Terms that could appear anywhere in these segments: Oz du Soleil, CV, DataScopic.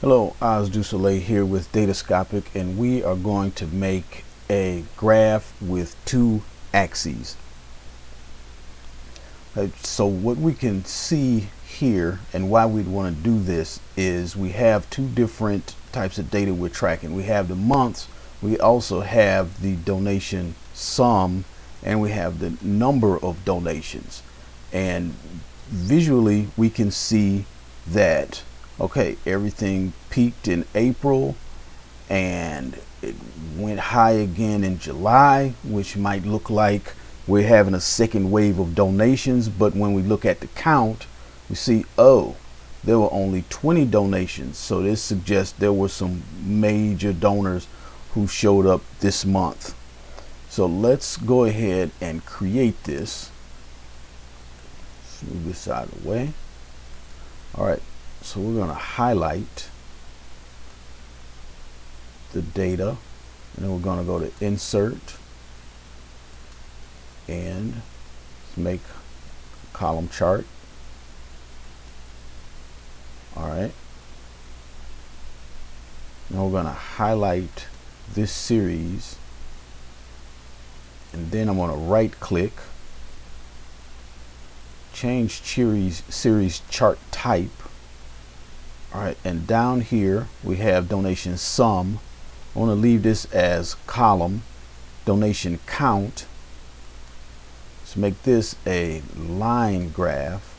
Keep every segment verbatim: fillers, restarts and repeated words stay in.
Hello, Oz du Soleil here with DataScopic, and we are going to make a graph with two axes. So what we can see here and why we'd want to do this is we have two different types of data we're tracking. We have the months, we also have the donation sum, and we have the number of donations. And visually we can see that okay, everything peaked in April and it went high again in July, which might look like we're having a second wave of donations. But when we look at the count, we see, oh, there were only twenty donations. So this suggests there were some major donors who showed up this month. So let's go ahead and create this. Let's move this out of the way. All right. So we're going to highlight the data, and then we're going to go to Insert, and let's make a column chart. All right. Now we're going to highlight this series, and then I'm going to right-click, change series series chart type. All right, and down here we have donation sum. I want to leave this as column, donation count. Let's make this a line graph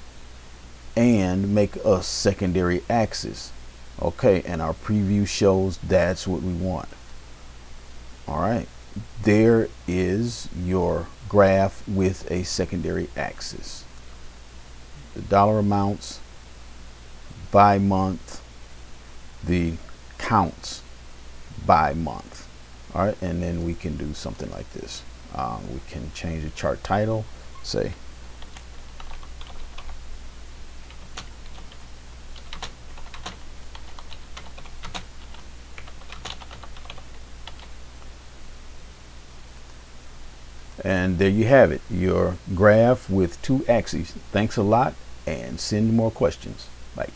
and make a secondary axis. Okay, and our preview shows that's what we want. All right, there is your graph with a secondary axis. The dollar amounts, by month, the counts by month. All right, and then we can do something like this. Um, we can change the chart title, say and there you have it, your graph with two axes. Thanks a lot, and send more questions. Bye.